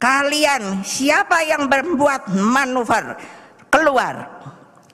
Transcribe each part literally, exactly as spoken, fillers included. Kalian siapa yang membuat manuver keluar?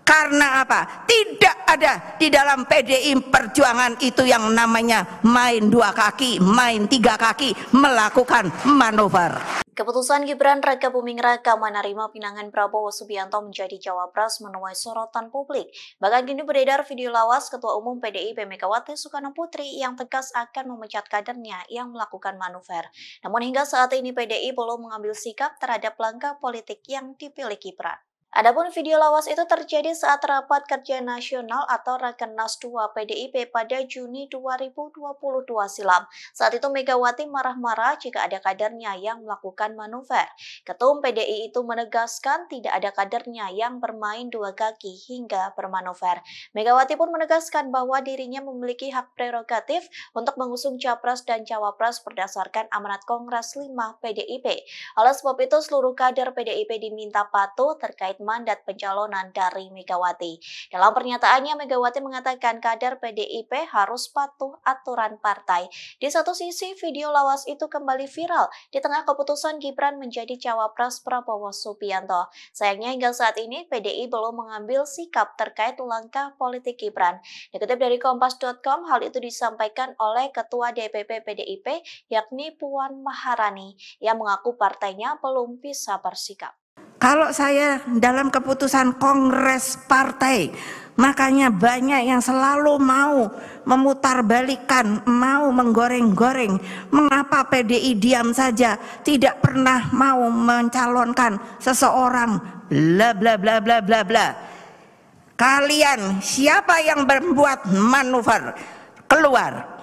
Karena apa? Tidak ada di dalam P D I Perjuangan itu yang namanya main dua kaki, main tiga kaki, melakukan manuver. Keputusan Gibran Rakabuming Raka menerima pinangan Prabowo Subianto menjadi cawapres menuai sorotan publik. Bahkan kini beredar video lawas Ketua Umum P D I P Megawati Soekarnoputri yang tegas akan memecat kadernya yang melakukan manuver. Namun hingga saat ini P D I belum mengambil sikap terhadap langkah politik yang dipilih Gibran. Adapun video lawas itu terjadi saat rapat kerja nasional atau Rakernas dua P D I P pada Juni dua ribu dua puluh dua silam. Saat itu Megawati marah-marah jika ada kadernya yang melakukan manuver. Ketum P D I itu menegaskan tidak ada kadernya yang bermain dua kaki hingga bermanuver. Megawati pun menegaskan bahwa dirinya memiliki hak prerogatif untuk mengusung capres dan cawapres berdasarkan amanat Kongres lima P D I P. Oleh sebab itu seluruh kader P D I P diminta patuh terkait mandat pencalonan dari Megawati. Dalam pernyataannya, Megawati mengatakan kader P D I P harus patuh aturan partai. Di satu sisi, video lawas itu kembali viral di tengah keputusan Gibran menjadi cawapres Prabowo Subianto. Sayangnya hingga saat ini P D I belum mengambil sikap terkait langkah politik Gibran. Dikutip dari Kompas dot com, hal itu disampaikan oleh Ketua D P P P D I P yakni Puan Maharani yang mengaku partainya belum bisa bersikap. Kalau saya dalam keputusan kongres partai, makanya banyak yang selalu mau memutarbalikkan, mau menggoreng-goreng. Mengapa P D I diam saja, tidak pernah mau mencalonkan seseorang, bla bla bla bla bla bla. Kalian siapa yang membuat manuver keluar?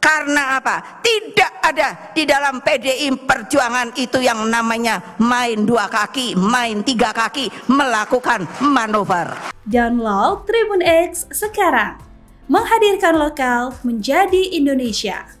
Karena apa? Tidak ada di dalam P D I Perjuangan itu yang namanya main dua kaki, main tiga kaki, melakukan manuver. Download Tribun X sekarang, menghadirkan lokal menjadi Indonesia.